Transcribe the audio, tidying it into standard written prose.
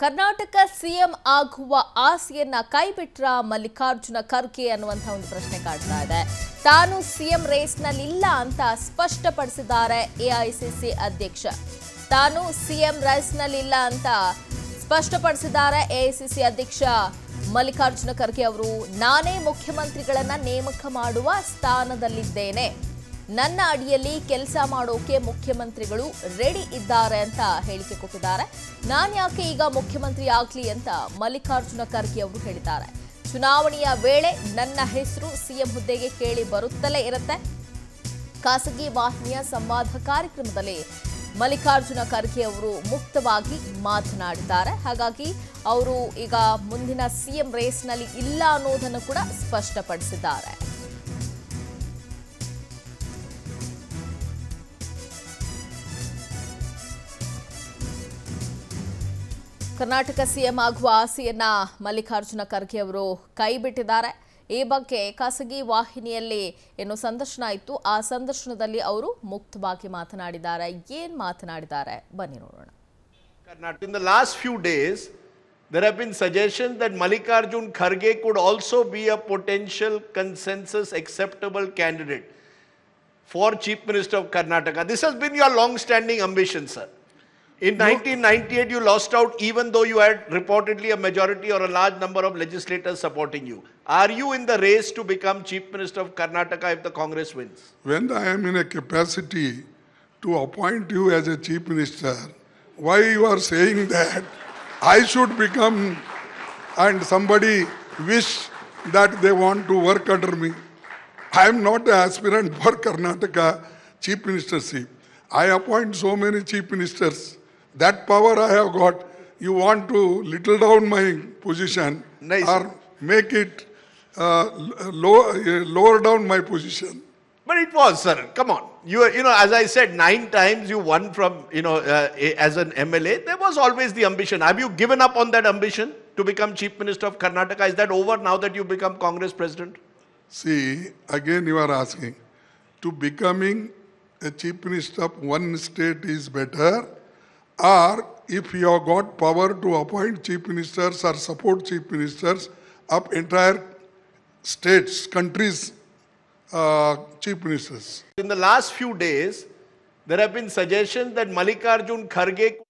Karnataka CM ಆಗುವ ಆಸೆಯನ್ನ ಕೈಬಿಟ್ರ ಮಲ್ಲಿಕಾರ್ಜುನ ಖರ್ಗೆ ಅನ್ನುವಂತ ಒಂದು ಪ್ರಶ್ನೆ ಕಾಡ್ತಾ ಇದೆ. ತಾನು ಸಿಎಂ ರೇಸ್ ನಲ್ಲಿ ಇಲ್ಲ ಅಂತ ಸ್ಪಷ್ಟಪಡಿಸಿದ್ದಾರೆ AICC ಅಧ್ಯಕ್ಷ. ತಾನು ಸಿಎಂ ರೇಸ್ ನಲ್ಲಿ ಇಲ್ಲ ಅಂತ ಸ್ಪಷ್ಟಪಡಿಸಿದ್ದಾರೆ AICC ಅಧ್ಯಕ್ಷ ಮಲ್ಲಿಕಾರ್ಜುನ ಖರ್ಗೆ ಅವರು. ನಾನೇ ಮುಖ್ಯಮಂತ್ರಿಗಳನ್ನ ನೇಮಕ ಮಾಡುವ ಸ್ಥಾನದಲ್ಲಿದ್ದೇನೆ. ನನ್ನ ಅಡಿಯಲ್ಲಿ ಕೆಲಸ ಮಾಡೋಕೆ ಮುಖ್ಯಮಂತ್ರಿಗಳು ರೆಡಿ ಇದ್ದಾರೆ ಅಂತ ಹೇಳಿಕೆ ಕೊಟ್ಟಿದ್ದಾರೆ. ನಾನು ಯಾಕೆ ಈಗ ಮುಖ್ಯಮಂತ್ರಿ ಆಗಲಿ ಅಂತ ಮಲ್ಲಿಕಾರ್ಜುನ ಖರ್ಗೆ ಅವರು ಹೇಳಿದ್ದಾರೆ. ಚುನಾವಣೆಯ ವೇಳೆ ನನ್ನ ಹೆಸರು ಸಿಎಂ ಹುದ್ದೆಗೆ ಕೇಳಿ ಬರುತ್ತಲೇ ಇರುತ್ತೆ. ಖಾಸಗಿ ವಾಹಿನಿಯ ಸಂವಾದ ಕಾರ್ಯಕ್ರಮದಲ್ಲಿ ಮಲ್ಲಿಕಾರ್ಜುನ ಖರ್ಗೆ ಅವರು ಮುಕ್ತವಾಗಿ ಮಾತನಾಡಿದ್ದಾರೆ. ಹಾಗಾಗಿ ಅವರು ಈಗ ಮುಂದಿನ ಸಿಎಂ ರೇಸ್ನಲ್ಲಿ ಇಲ್ಲ ಅನ್ನೋದನ್ನು ಕೂಡ ಸ್ಪಷ್ಟಪಡಿಸಿದ್ದಾರೆ. ಕರ್ನಾಟಕ ಸಿಎಂ ಆಗುವ ಆಸೆಯನ್ನ ಮಲ್ಲಿಕಾರ್ಜುನ ಖರ್ಗೆ ಅವರು ಕೈಬಿಟ್ಟಿದ್ದಾರೆ. ಈ ಬಗ್ಗೆ ಖಾಸಗಿ ವಾಹಿನಿಯಲ್ಲಿ ಏನು ಸಂದರ್ಶನ ಇತ್ತು, ಆ ಸಂದರ್ಶನದಲ್ಲಿ ಅವರು ಮುಕ್ತವಾಗಿ ಮಾತನಾಡಿದ್ದಾರೆ. ಏನು ಮಾತನಾಡಿದ್ದಾರೆ ಬನ್ನಿ ನೋಡೋಣ. Karnataka in the last few days there have been suggestion that Mallikarjun Kharge could also be a potential consensus acceptable candidate for chief minister of Karnataka. This has been your long standing ambition sir. In 1998, you lost out even though you had reportedly a majority or a large number of legislators supporting you. Are you in the race to become Chief Minister of Karnataka if the Congress wins? When I am in a capacity to appoint you as a Chief Minister, why you are saying that I should become and somebody wish that they want to work under me? I am not an aspirant for Karnataka Chief Ministership. I appoint so many Chief Ministers. That power I have got. You want to little down my position or make it lower down my position. But it was, sir. Come on. You know, as I said, 9 times you won from, as an MLA. There was always the ambition. Have you given up on that ambition to become Chief Minister of Karnataka? Is that over now that you become Congress President? See, again you are asking. To becoming a Chief Minister of one state is better. Or if you have got power to appoint Chief Ministers or support Chief Ministers of entire states, countries, Chief Ministers. In the last few days, there have been suggestions that Mallikarjun Kharge